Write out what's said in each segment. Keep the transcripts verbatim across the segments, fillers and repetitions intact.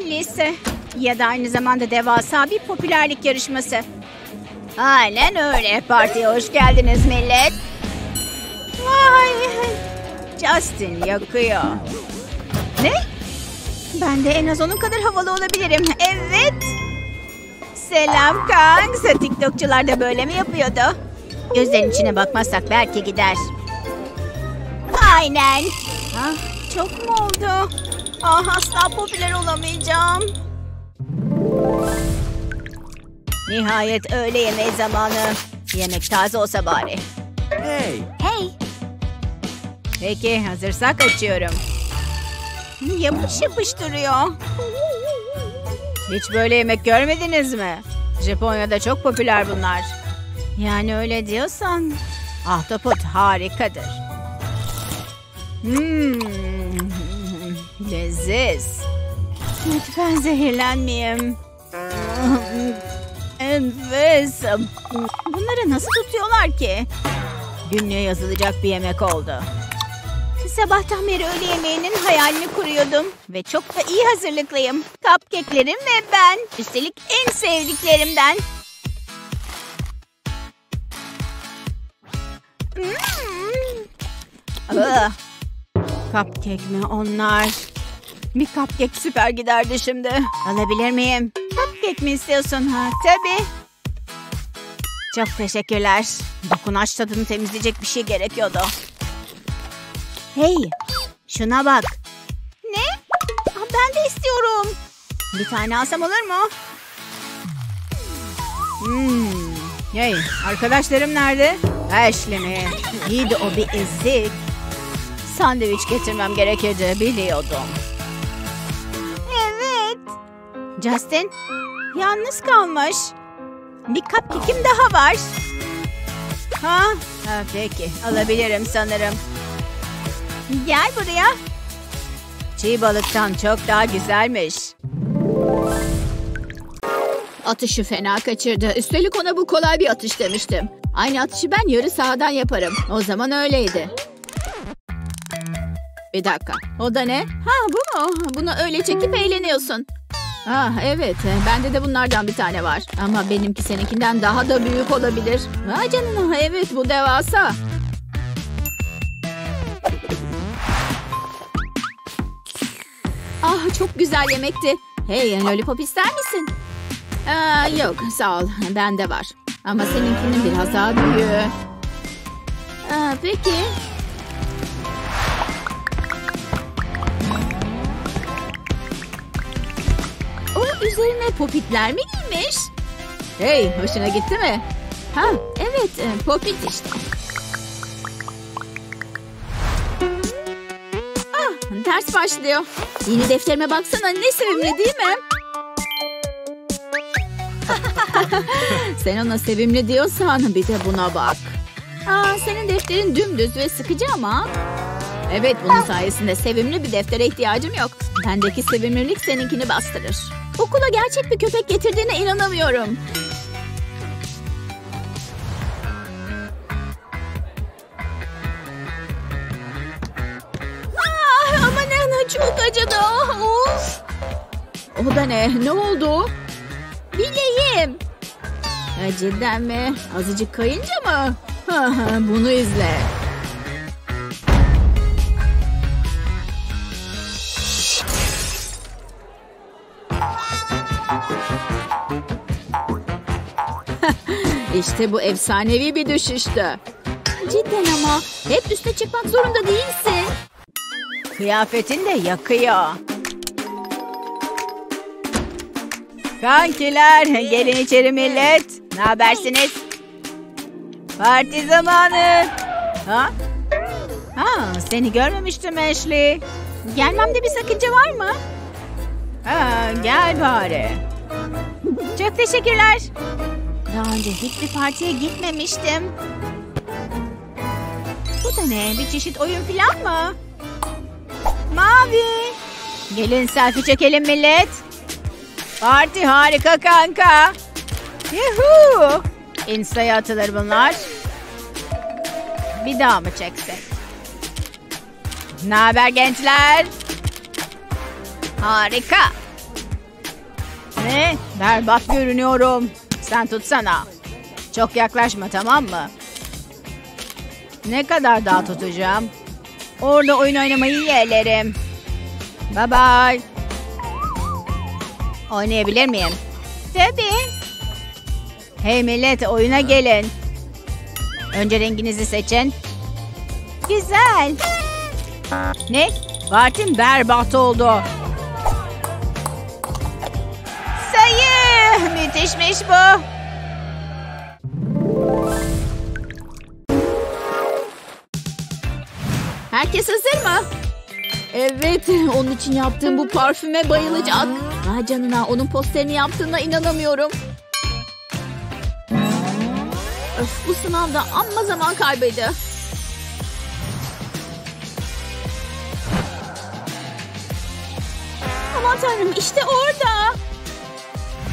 lise ya da aynı zamanda devasa bir popülerlik yarışması. Aynen öyle. Partiye hoş geldiniz millet. Vay. Justin yakıyor. Ne? Ben de en az onun kadar havalı olabilirim. Evet. Selam kanka. TikTokçular da böyle mi yapıyordu? Gözlerin içine bakmazsak belki gider. Aynen. Ah, çok mu oldu? Ah, asla popüler olamayacağım. Nihayet öğle yemeği zamanı. Yemek taze olsa bari. Hey. Hey. Peki, hazırsak açıyorum. Yapış yapış duruyor. Hiç böyle yemek görmediniz mi? Japonya'da çok popüler bunlar. Yani öyle diyorsan. Ahtapot harikadır. Hmm. Leziz. Lütfen zehirlenmeyeyim. Enfes. Bunları nasıl tutuyorlar ki? Günlüğe yazılacak bir yemek oldu. Sabahtan beri öğle yemeğinin hayalini kuruyordum. Ve çok da iyi hazırlıklıyım. Cupcake'lerim ve ben. Üstelik en sevdiklerimden. Hmm. Ah. Cupcake mi onlar? Bir cupcake süper giderdi şimdi. Alabilir miyim? Cupcake mi istiyorsun? Ha, tabii. Çok teşekkürler. Dokunaç tadını temizleyecek bir şey gerekiyordu. Hey, şuna bak. Ne? Ben de istiyorum. Bir tane alsam olur mu? Hmm. Hey, arkadaşlarım nerede? Ashley mi? İyiydi o, bir ezik. Sandviç getirmem gerekirdi, biliyordum. Evet. Justin, yalnız kalmış. Bir cupcake'im daha var. Ha? Ha, peki, alabilirim sanırım. Gel buraya. Çiğ balıktan çok daha güzelmiş. Atışı fena kaçırdı. Üstelik ona bu kolay bir atış demiştim. Aynı atışı ben yarı sahadan yaparım. O zaman öyleydi. Bir dakika. O da ne? Ha, bu mu? Bunu öyle çekip eğleniyorsun. Ah evet. Bende de bunlardan bir tane var. Ama benimki seninkinden daha da büyük olabilir. Vay canına. Evet, bu devasa. Ah, çok güzel yemekti. Hey, lollipop ister misin? Aa, yok sağ ol. Bende var. Ama seninkinin biraz daha büyüğü. Aa, peki. O üzerine popitler mi giymiş? Hey, hoşuna gitti mi? Ha, evet, popit işte. Ders başlıyor. Yeni defterime baksana, ne sevimli değil mi? Sen ona sevimli diyorsan bir de buna bak. Aa, senin defterin dümdüz ve sıkıcı ama. Evet, bunun sayesinde sevimli bir deftere ihtiyacım yok. Bendeki sevimlilik seninkini bastırır. Okula gerçek bir köpek getirdiğine inanamıyorum. Çok acıdı. Of. O da ne? Ne oldu? Bileyim. Acıdan mı? Azıcık kayınca mı? Bunu izle. İşte bu efsanevi bir düşüştü. Cidden ama. Hep üste çıkmak zorunda değilsin. Kıyafetin de yakıyor. Kankiler, gelin içeri millet. Ne habersiniz? Parti zamanı. Ha? Ha, seni görmemiştim Ashley. Gelmemde bir sakınca var mı? Ha, gel bari. Çok teşekkürler. Daha önce hiçbir partiye gitmemiştim. Bu da ne? Bir çeşit oyun falan mı? Mavi. Gelin selfie çekelim millet. Parti harika kanka. Yuhuu. Insta'ya atılır bunlar. Bir daha mı çeksek? Naber gençler? Harika. Ne? Berbat görünüyorum. Sen tutsana. Çok yaklaşma, tamam mı? Ne kadar daha tutacağım? Orada oyun oynamayı yeğlerim. Bye bye. Oynayabilir miyim? Tabii. Hey millet, oyuna gelin. Önce renginizi seçin. Güzel. Ne? Partim berbat oldu. Sayı. Müthişmiş bu. Herkes hazır mı? Evet. Onun için yaptığım bu parfüme bayılacak. Vay canına, onun posterini yaptığına inanamıyorum. Öf, bu sınavda amma zaman kaybedi. Aman tanrım, işte orada.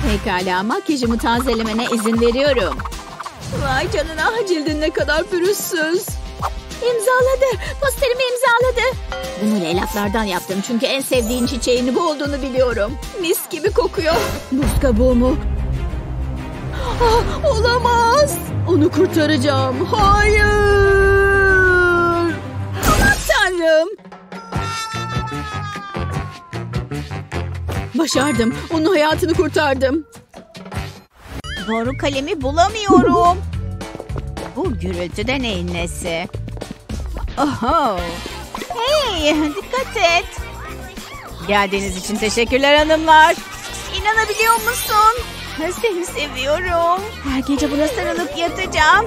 Pekala, makyajımı tazelemene izin veriyorum. Vay canına, cildin ne kadar pürüzsüz. İmzaladı. Posterimi imzaladı. Bunu lelaflardan yaptım çünkü en sevdiğin çiçeğin bu olduğunu biliyorum. Mis gibi kokuyor. Buz kabuğu mu? Ah, olamaz. Onu kurtaracağım. Hayır. Aman tanrım. Başardım. Onun hayatını kurtardım. Doğru kalemi bulamıyorum. Bu gürültü de neyin nesi? Oho. Hey, dikkat et. Geldiğiniz için teşekkürler hanımlar. İnanabiliyor musun? Seni seviyorum. Her gece buna sarılıp yatacağım.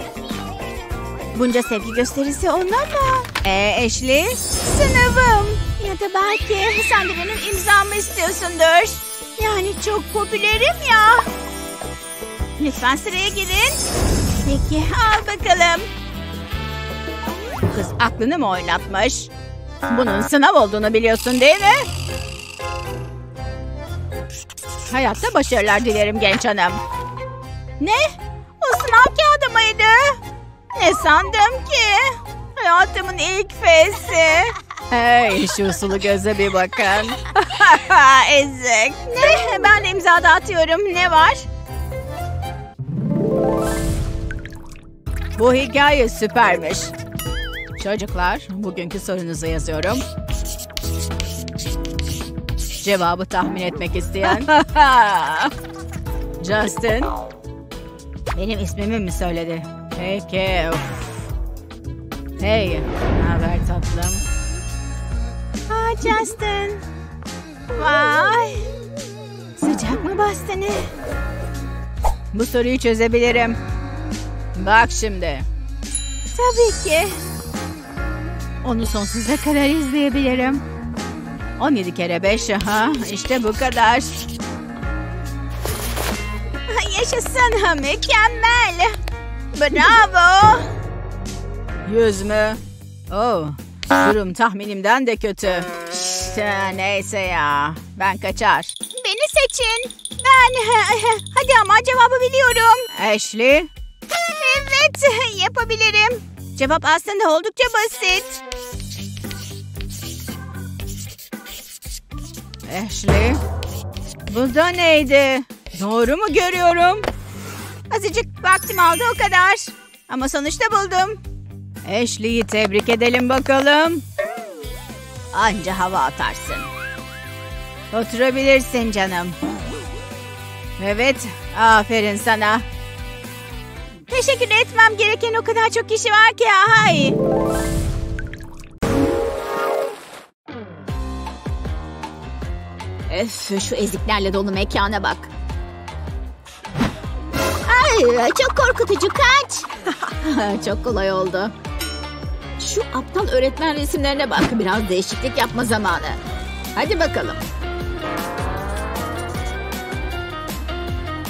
Bunca sevgi gösterisi ona mı? Ee, Ashley? Sınavım. Ya da belki sen de benim imzamı istiyorsundur. Yani çok popülerim ya. Lütfen sıraya girin. Peki, al bakalım. Kız aklını mı oynatmış? Bunun sınav olduğunu biliyorsun değil mi? Hayatta başarılar dilerim genç hanım. Ne? O sınav kağıdı mıydı? Ne sandım ki? Hayatımın ilk fesi. Hey, şu sulu göze bir bakın. Ezik. Ne? Ben de imza dağıtıyorum. Ne var? Bu hikaye süpermiş. Çocuklar, bugünkü sorunuzu yazıyorum. Cevabı tahmin etmek isteyen. Justin. Benim ismimi mi söyledi? Peki. Hey. Ne haber tatlım? Aa, Justin. Vay. Sıcak mı bastını? Bu soruyu çözebilirim. Bak şimdi. Tabii ki. Onu sonsuza kadar izleyebilirim. on yedi kere beş. Aha, işte bu kadar. Yaşasın, mükemmel. Bravo. Yüz mü? Oh, durum tahminimden de kötü. İşte, neyse ya. Ben kaçar. Beni seçin. Ben. Hadi ama cevabı biliyorum. Ashley. Evet, yapabilirim. Cevap aslında oldukça basit. Ashley, bu da neydi? Doğru mu görüyorum? Azıcık vaktim aldı o kadar. Ama sonuçta buldum. Ashley'i tebrik edelim bakalım. Anca hava atarsın. Oturabilirsin canım. Evet, aferin sana. Teşekkür etmem gereken o kadar çok kişi var ki. Hay. Öf, şu eziklerle dolu mekana bak. Ay, çok korkutucu, kaç. Çok kolay oldu. Şu aptal öğretmen resimlerine bak. Biraz değişiklik yapma zamanı. Hadi bakalım.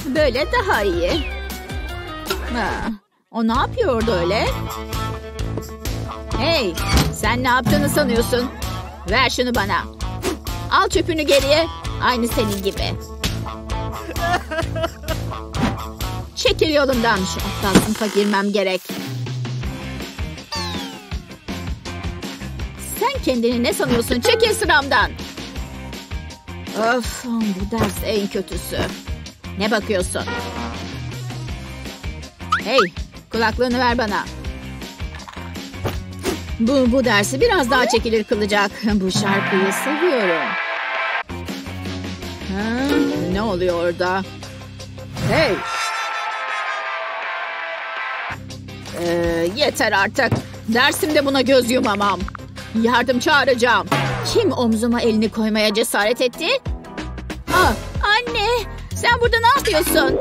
Böyle daha iyi. Ha, o ne yapıyordu öyle? Hey, sen ne yaptığını sanıyorsun? Ver şunu bana. Al çöpünü geriye. Aynı senin gibi. Çekil yolumdan. Şu aptal sınıfa girmem gerek. Sen kendini ne sanıyorsun? Çekil sıramdan. Öf, bu ders en kötüsü. Ne bakıyorsun? Hey, kulaklığını ver bana. Bu, bu dersi biraz daha çekilir kılacak. Bu şarkıyı seviyorum. Ha, ne oluyor orada? Hey! Ee, yeter artık. Dersimde buna göz yumamam. Yardım çağıracağım. Kim omzuma elini koymaya cesaret etti? Ah, anne! Sen burada ne yapıyorsun?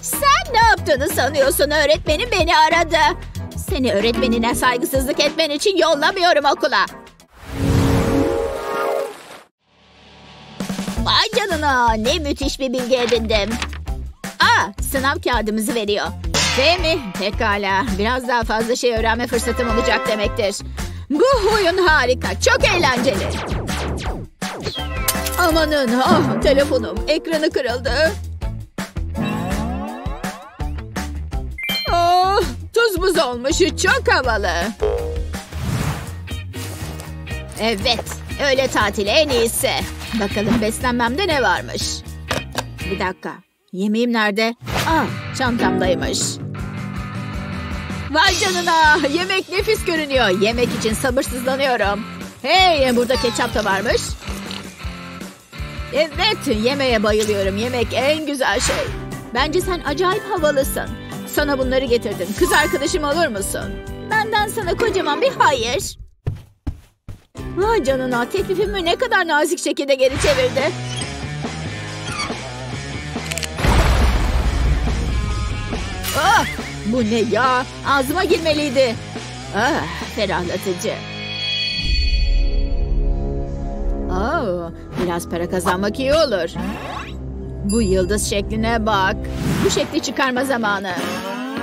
Sen ne yaptığını sanıyorsun? Öğretmenim beni aradı. Seni öğretmenine saygısızlık etmen için yollamıyorum okula. Vay canına, ne müthiş bir bilgi edindim. Aa, sınav kağıdımızı veriyor. Değil mi? Pekala, biraz daha fazla şey öğrenme fırsatım olacak demektir. Bu oyun harika, çok eğlenceli. Amanın, oh, telefonum, ekranı kırıldı. Oh, tuz buz olmuş, çok havalı. Evet, öğle tatili en iyisi. Bakalım beslenmemde ne varmış? Bir dakika, yemeğim nerede? Ah, çantamdaymış. Vay canına, yemek nefis görünüyor. Yemek için sabırsızlanıyorum. Hey, burada ketçap da varmış. Evet, yemeğe bayılıyorum. Yemek en güzel şey. Bence sen acayip havalısın. Sana bunları getirdim. Kız arkadaşım olur musun? Benden sana kocaman bir hayır. Vay canına, teklifimi ne kadar nazik şekilde geri çevirdi. Ah, bu ne ya? Ağzıma girmeliydi. Ah, ferahlatıcı. Oh, biraz para kazanmak iyi olur. Bu yıldız şekline bak. Bu şekli çıkarma zamanı.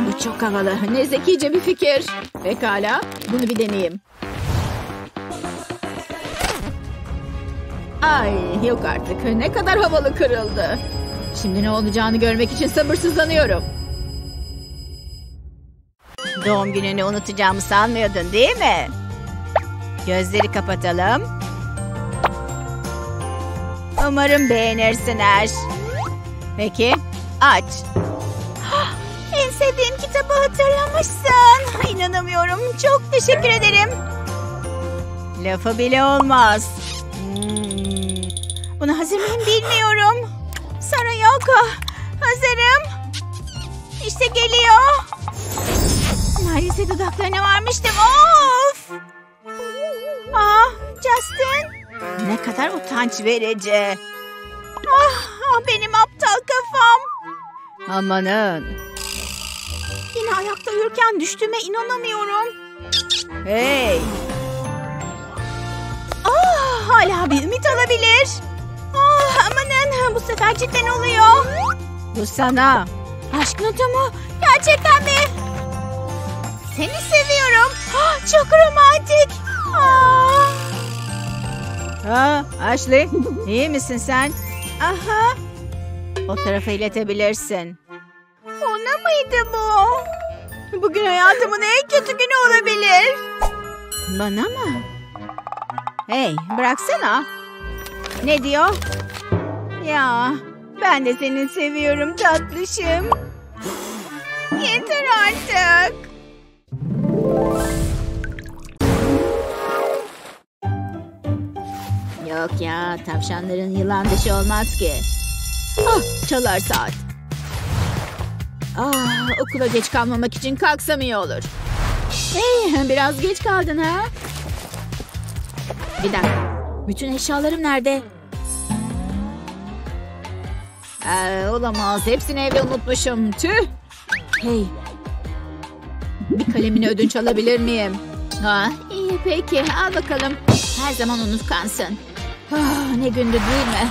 Bu çok havalı. Ne zekice bir fikir. Pekala, bunu bir deneyeyim. Ay, yok artık. Ne kadar havalı kırıldı. Şimdi ne olacağını görmek için sabırsızlanıyorum. Doğum gününü unutacağımı sanmıyordun, değil mi? Gözleri kapatalım. Umarım beğenirsin Ash. Peki, aç. En sevdiğim kitabı hatırlamışsın. İnanamıyorum. Çok teşekkür ederim. Lafı bile olmaz. Buna hazır mıyım bilmiyorum. Sarayoko, hazırım. İşte geliyor. Neredeyse dudaklarına varmıştım. Of! Ah, Justin. Ne kadar utanç verici. Ah, ah benim aptal kafam. Amanın. Yine ayakta yürürken düştüğüme inanamıyorum. Hey! Ah, hala bir ümit olabilir. Ah, amanın, bu sefer cidden oluyor. Bu sana. Aşk notu mu? Gerçekten mi? Seni seviyorum. Oh, çok romantik. Oh. Aa, Ashley, iyi misin sen? Aha. O tarafa iletebilirsin. Ona mıydı bu? Bugün hayatımın en kötü günü olabilir. Bana mı? Hey, bıraksana. Ne diyor? Ya, ben de seni seviyorum tatlışım. Yeter artık. Yok ya, tavşanların yılan dışı olmaz ki. Ah, çalar saat. Ah, okula geç kalmamak için kalksam iyi olur. Hey, biraz geç kaldın ha? Bir dakika, bütün eşyalarım nerede? Ee, olamaz, hepsini evde unutmuşum. Tüh. Hey, bir kalemini ödünç alabilir miyim? Ha, iyi peki, al bakalım. Her zaman unutkansın. Oh, ne gündü değil mi?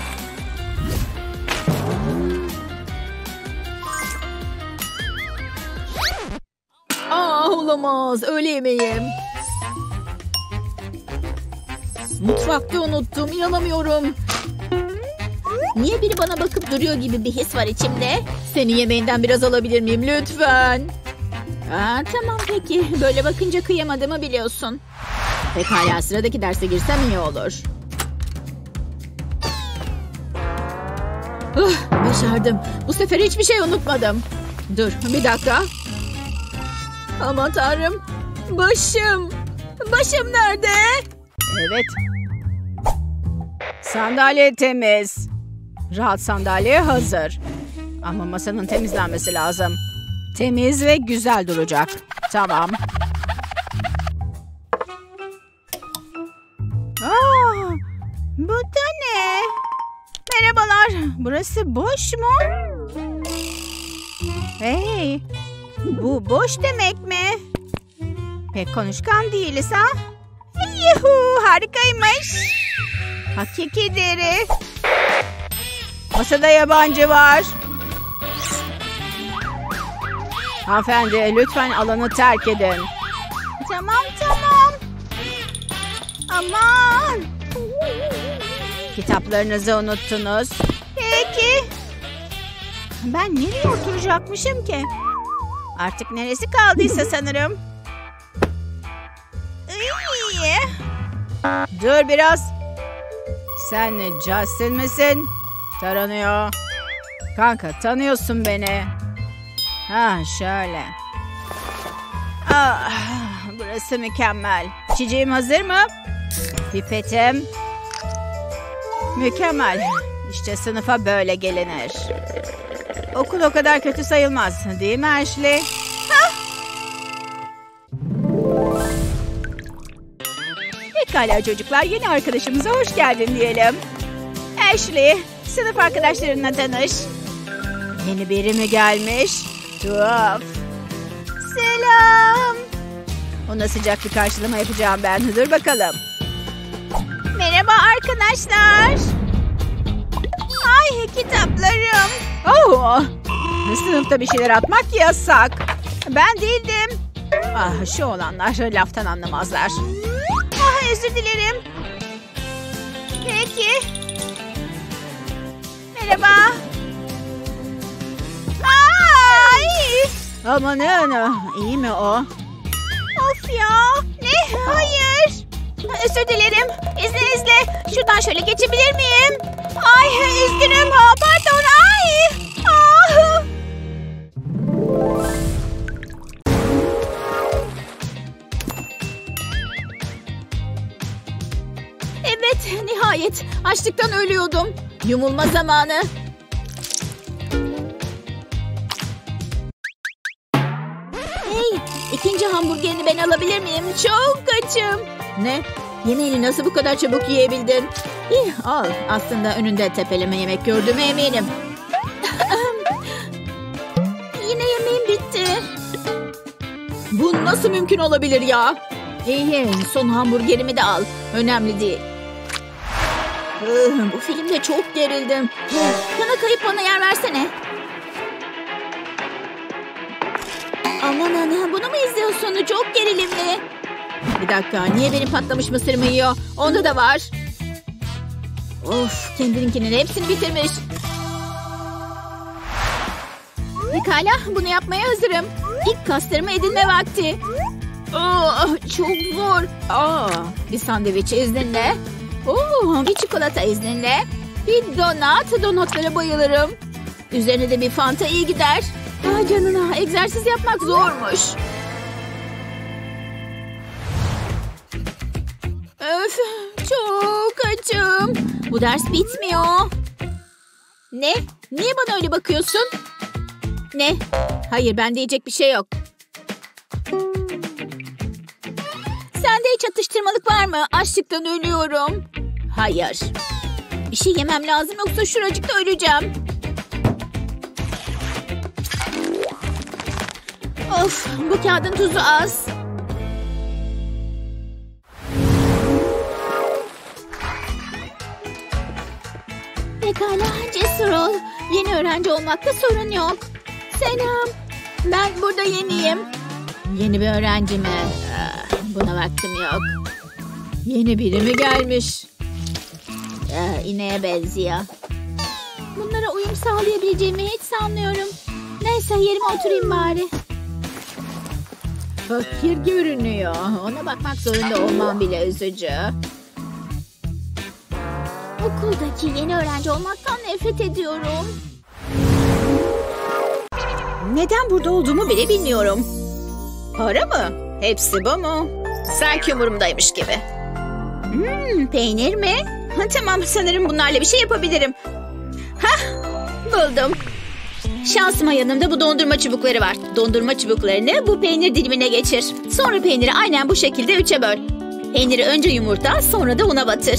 Aa, olamaz. Öğle yemeğim. Mutfakta unuttum. İnanamıyorum. Niye biri bana bakıp duruyor gibi bir his var içimde? Senin yemeğinden biraz alabilir miyim? Lütfen. Aa, tamam peki. Böyle bakınca kıyamadığımı biliyorsun. Pekala, sıradaki derse girsem iyi olur. Uh, başardım. Bu sefer hiçbir şey unutmadım. Dur bir dakika. Aman tanrım. Başım. Başım nerede? Evet. Sandalye temiz. Rahat sandalye hazır. Ama masanın temizlenmesi lazım. Temiz ve güzel duracak. Tamam. Aa, bu da ne? Merhabalar. Burası boş mu? Hey. Bu boş demek mi? Pek konuşkan değiliz ha? Yuhu, harikaymış. Hakiki deri. Masada yabancı var. Hanımefendi, lütfen alanı terk edin. Tamam, tamam. Aman. Kitaplarınızı unuttunuz. Peki. Ben nereye oturacakmışım ki? Artık neresi kaldıysa sanırım. İyi. Dur biraz. Sen Justin misin? Taranıyor. Kanka, tanıyorsun beni. Ha, şöyle. Ah, burası mükemmel. İçeceğim hazır mı? Pipetim. Mükemmel. İşte sınıfa böyle gelinir. Okul o kadar kötü sayılmaz, değil mi Ashley? Ha! Pekala çocuklar, yeni arkadaşımıza hoş geldin diyelim. Ashley, sınıf arkadaşlarınla tanış. Yeni biri mi gelmiş? Tuhaf. Selam. Ona sıcak bir karşılama yapacağım ben. Dur bakalım. Merhaba arkadaşlar. Ay, kitaplarım. Oh, sınıfta bir şeyler atmak yasak. Ben değildim. Ah, şu olanlar laftan anlamazlar. Ah, özür dilerim. Peki. Merhaba. Amanın, iyi mi o? Of ya, ne? Hayır. Özür dilerim. İzninizle şuradan şöyle geçebilir miyim? Ay, üzgünüm. Ha, pardon. Ay. Ah. Evet, nihayet. Açlıktan ölüyordum. Yumulma zamanı. İkinci hamburgerini ben alabilir miyim? Çok açım. Ne? Yemeğini nasıl bu kadar çabuk yiyebildin? İyi, al. Aslında önünde tepeleme yemek gördüğüme eminim. Yine yemeğim bitti. Bu nasıl mümkün olabilir ya? İyi, son hamburgerimi de al. Önemli değil. Bu filmde çok gerildim. Yana kayıp bana yer versene. Aman ana, bunu mu izliyorsun? Çok gerilimli. Bir dakika, niye benim patlamış mısırımı yiyor? Onda da var. Of, kendininkinin hepsini bitirmiş. Pekala, bunu yapmaya hazırım. İlk kaslarımı edinme vakti. Oh, çok zor. Aa, bir sandviç izninle. Oo, bir çikolata izninle. Bir donat, donatlara bayılırım. Üzerine de bir Fanta iyi gider. Ay canına, egzersiz yapmak zormuş. Öf, çok açım. Bu ders bitmiyor. Ne? Niye bana öyle bakıyorsun? Ne? Hayır, ben diyecek bir şey yok. Sende hiç atıştırmalık var mı? Açlıktan ölüyorum. Hayır. Bir şey yemem lazım, yoksa şuracıkta öleceğim. Of, bu kağıdın tuzu az. Pekala, cesur ol. Yeni öğrenci olmakta sorun yok. Selam. Ben burada yeniyim. Yeni bir öğrenci mi? Buna vaktim yok. Yeni biri mi gelmiş? İneğe benziyor. Bunlara uyum sağlayabileceğimi hiç sanmıyorum. Neyse, yerime oturayım bari. Fakir görünüyor. Ona bakmak zorunda olmam bile üzücü. Okuldaki yeni öğrenci olmaktan nefret ediyorum. Neden burada olduğumu bile bilmiyorum. Para mı? Hepsi bu mu? Sanki umurumdaymış gibi. Hmm, peynir mi? Ha, tamam, sanırım bunlarla bir şey yapabilirim. Hah, buldum. Şansıma yanımda bu dondurma çubukları var. Dondurma çubuklarını bu peynir dilimine geçir. Sonra peyniri aynen bu şekilde üçe böl. Peyniri önce yumurta, sonra da una batır.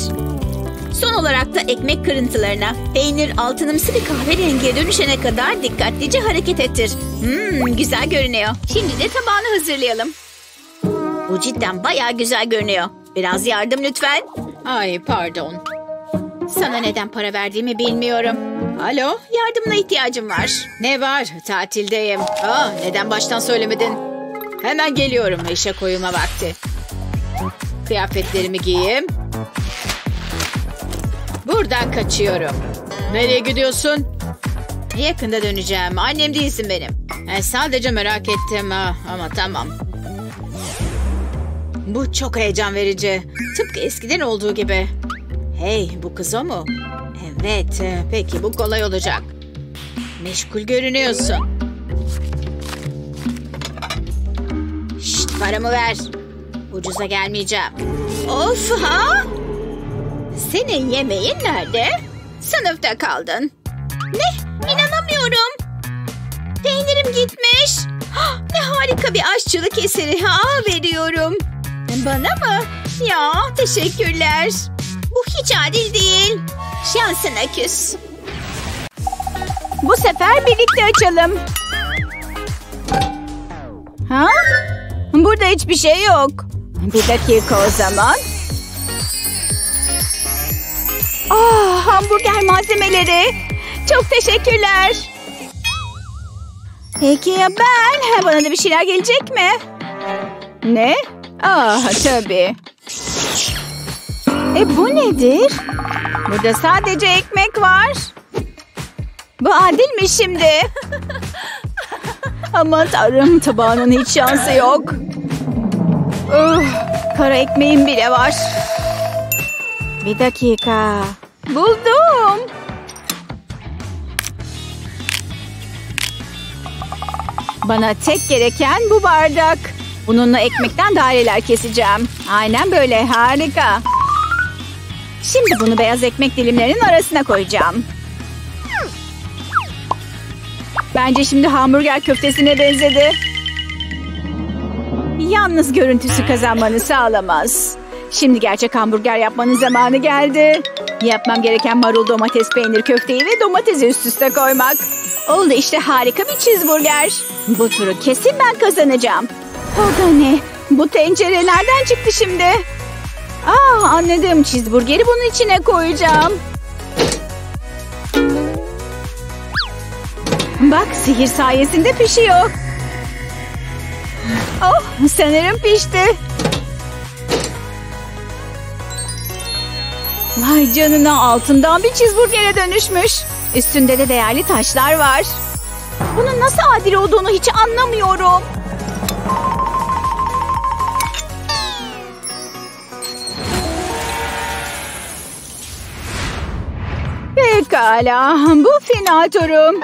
Son olarak da ekmek kırıntılarına. Peynir altınımsı bir kahverengiye dönüşene kadar dikkatlice hareket ettir. Hmm, güzel görünüyor. Şimdi de tabağını hazırlayalım. Bu cidden bayağı güzel görünüyor. Biraz yardım lütfen. Ay pardon. Sana neden para verdiğimi bilmiyorum. Alo, yardımına ihtiyacım var. Ne var? Tatildeyim. Aa, neden baştan söylemedin? Hemen geliyorum, işe koyulma vakti. Kıyafetlerimi giyeyim. Buradan kaçıyorum. Nereye gidiyorsun? Yakında döneceğim. Annem değilsin benim. Yani sadece merak ettim. Ha, ama tamam. Bu çok heyecan verici. Tıpkı eskiden olduğu gibi. Hey, bu kız o mu? Evet. Peki, bu kolay olacak. Meşgul görünüyorsun. Şşt, paramı ver. Ucuza gelmeyeceğim. Of ha! Senin yemeğin nerede? Sınıfta kaldın. Ne? İnanamıyorum. Peynirim gitmiş. Ne harika bir aşçılık eseri. Ha, veriyorum. Bana mı? Ya teşekkürler. Bu hiç adil değil. Şansına küs. Bu sefer birlikte açalım. Ha? Burada hiçbir şey yok. Bir dakika o zaman. Ah, hamburger malzemeleri. Çok teşekkürler. Peki ya ben? Bana da bir şeyler gelecek mi? Ne? Ah tabii. E bu nedir? Burada sadece ekmek var. Bu adil mi şimdi? Aman tanrım, tabağının hiç şansı yok. Oh, kara ekmeğim bile var. Bir dakika. Buldum. Bana tek gereken bu bardak. Bununla ekmekten daireler keseceğim. Aynen böyle, harika. Şimdi bunu beyaz ekmek dilimlerinin arasına koyacağım. Bence şimdi hamburger köftesine benzedi. Yalnız görüntüsü kazanmanı sağlamaz. Şimdi gerçek hamburger yapmanın zamanı geldi. Yapmam gereken marul, domates, peynir, köfteyi ve domatesi üst üste koymak. Oldu işte, harika bir cheeseburger. Bu turu kesin ben kazanacağım. O da ne? Bu tencere nereden çıktı şimdi? Aa, anladım, cheeseburgeri bunun içine koyacağım. Bak, sihir sayesinde pişiyor. Oh, sanırım pişti. Vay canına, altından bir cheeseburger'e dönüşmüş. Üstünde de değerli taşlar var. Bunun nasıl adil olduğunu hiç anlamıyorum. Pekala, bu final turum.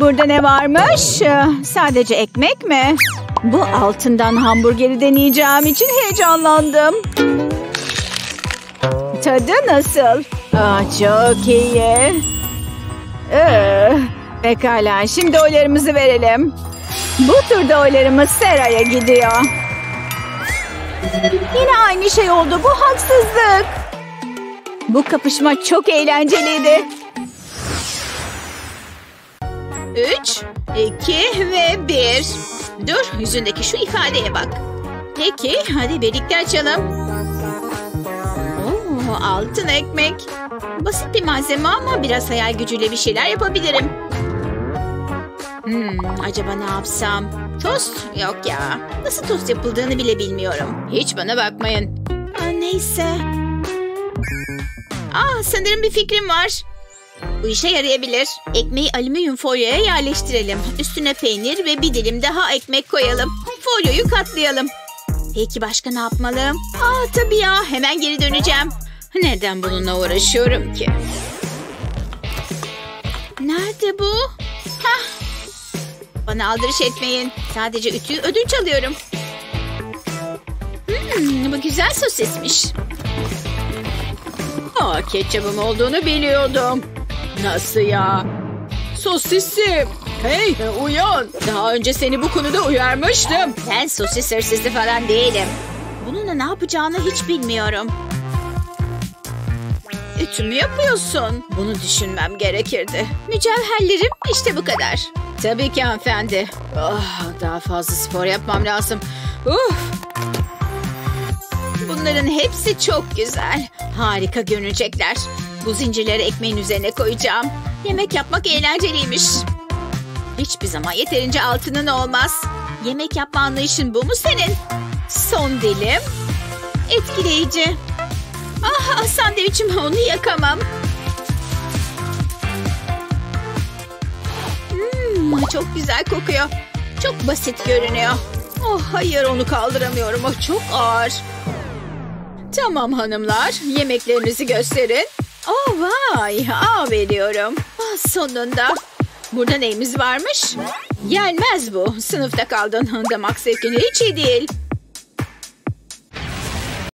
Burada ne varmış? Sadece ekmek mi? Bu altından hamburgeri deneyeceğim için heyecanlandım. Tadı nasıl? Aa, çok iyi. Ee, pekala, şimdi oylarımızı verelim. Bu turda oylarımız Sera'ya gidiyor. Yine aynı şey oldu, bu haksızlık. Bu kapışma çok eğlenceliydi. Üç, iki ve bir. Dur, yüzündeki şu ifadeye bak. Peki, hadi birlikte açalım. Oo, altın ekmek. Basit bir malzeme ama biraz hayal gücüyle bir şeyler yapabilirim. Hmm, acaba ne yapsam? Tost? Yok ya. Nasıl tost yapıldığını bile bilmiyorum. Hiç bana bakmayın. Aa, neyse. Aa, sanırım bir fikrim var. Bu işe yarayabilir. Ekmeği alüminyum folyoya yerleştirelim. Üstüne peynir ve bir dilim daha ekmek koyalım. Folyoyu katlayalım. Peki başka ne yapmalım? Aa tabii ya, hemen geri döneceğim. Neden bununla uğraşıyorum ki? Nerede bu? Hah. Bana aldırış etmeyin. Sadece ütüyü ödünç alıyorum. Hmm, bu güzel sosismiş. Aa, ketçabım olduğunu biliyordum. Nasıl ya? Sosisim. Hey, uyan. Daha önce seni bu konuda uyarmıştım. Ben sosis hırsızı falan değilim. Bununla ne yapacağını hiç bilmiyorum. Ütü mü yapıyorsun? Bunu düşünmem gerekirdi. Mücevherlerim işte bu kadar. Tabii ki hanımefendi. Oh, daha fazla spor yapmam lazım. Uf. Bunların hepsi çok güzel. Harika görünecekler. Bu zincirleri ekmeğin üzerine koyacağım. Yemek yapmak eğlenceliymiş. Hiçbir zaman yeterince altının olmaz. Yemek yapma anlayışın bu mu senin? Son dilim. Etkileyici. Ah, sandviçim, onu yakamam. Hmm, çok güzel kokuyor. Çok basit görünüyor. Oh hayır, onu kaldıramıyorum. O çok ağır. Tamam hanımlar, yemeklerinizi gösterin. Oh vay, ağ veriyorum. Ah, sonunda. Burada neyimiz varmış? Yenmez bu. Sınıfta kaldın. Damak zevkini hiç iyi değil.